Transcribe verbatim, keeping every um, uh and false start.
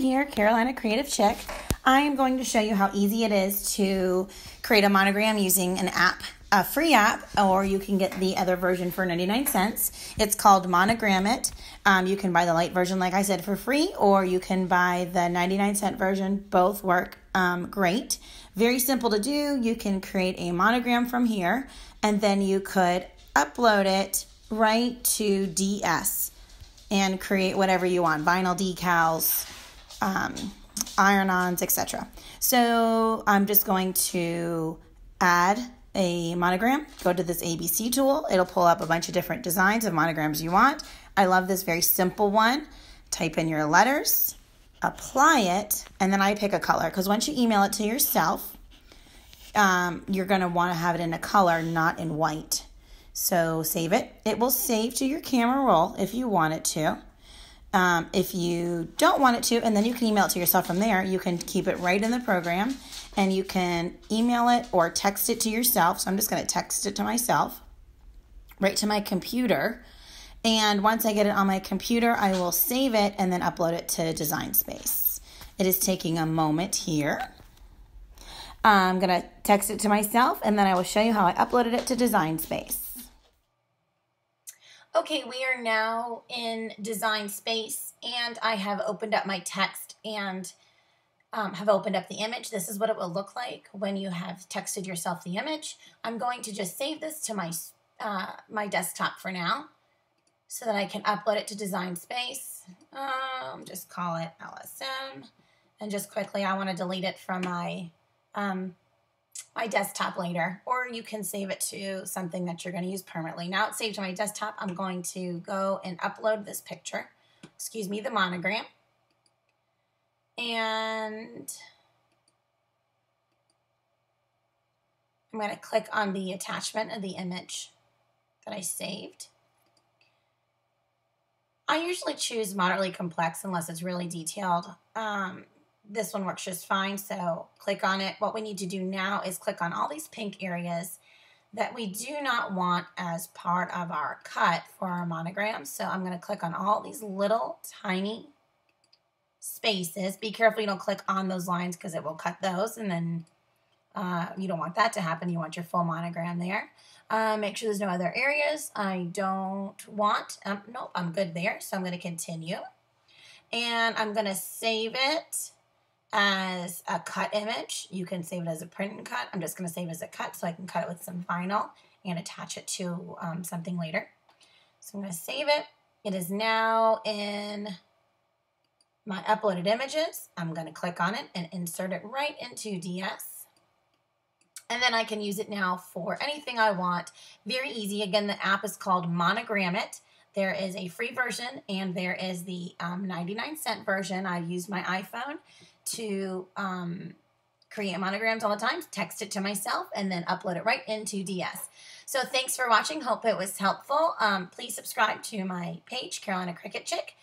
here, Carolina Creative Chick. I am going to show you how easy it is to create a monogram using an app, a free app, or you can get the other version for ninety-nine cents. It's called Monogram It. Um, you can buy the light version, like I said, for free, or you can buy the ninety-nine cent version. Both work um, great. Very simple to do. You can create a monogram from here, and then you could upload it right to D S and create whatever you want, vinyl decals, um, iron-ons, et cetera. So I'm just going to add a monogram, go to this A B C tool. It'll pull up a bunch of different designs of monograms you want. I love this very simple one. Type in your letters, apply it, and then I pick a color, because once you email it to yourself, um, you're gonna wanna have it in a color, not in white. So save it. It will save to your camera roll if you want it to. Um, if you don't want it to, and then you can email it to yourself from there, you can keep it right in the program, and you can email it or text it to yourself. So I'm just going to text it to myself, right to my computer. And once I get it on my computer, I will save it and then upload it to Design Space. It is taking a moment here. I'm going to text it to myself, and then I will show you how I uploaded it to Design Space. Okay, we are now in Design Space, and I have opened up my text and um, have opened up the image. This is what it will look like when you have texted yourself the image. I'm going to just save this to my, uh, my desktop for now so that I can upload it to Design Space. Um, just call it L S M, and just quickly, I want to delete it from my, um, my desktop later, or you can save it to something that you're going to use permanently. Now it's saved to my desktop. I'm going to go and upload this picture, excuse me, the monogram, and I'm going to click on the attachment of the image that I saved. I usually choose moderately complex unless it's really detailed. Um, This one works just fine, so click on it. What we need to do now is click on all these pink areas that we do not want as part of our cut for our monogram. So I'm going to click on all these little tiny spaces. Be careful you don't click on those lines, because it will cut those, and then uh, you don't want that to happen. You want your full monogram there. Uh, make sure there's no other areas I don't want. Um, nope, I'm good there, so I'm going to continue. And I'm going to save it as a cut image. You can save it as a print and cut. I'm just going to save it as a cut so I can cut it with some vinyl and attach it to um, something later. So I'm going to save it. It is now in my uploaded images. I'm going to click on it and insert it right into D S. And then I can use it now for anything I want. Very easy. Again, the app is called Monogram It. There is a free version, and there is the um, ninety-nine cent version. I use my iPhone to um, create monograms all the time, text it to myself, and then upload it right into D S. So thanks for watching. Hope it was helpful. Um, please subscribe to my page, Carolina Cricket Chick.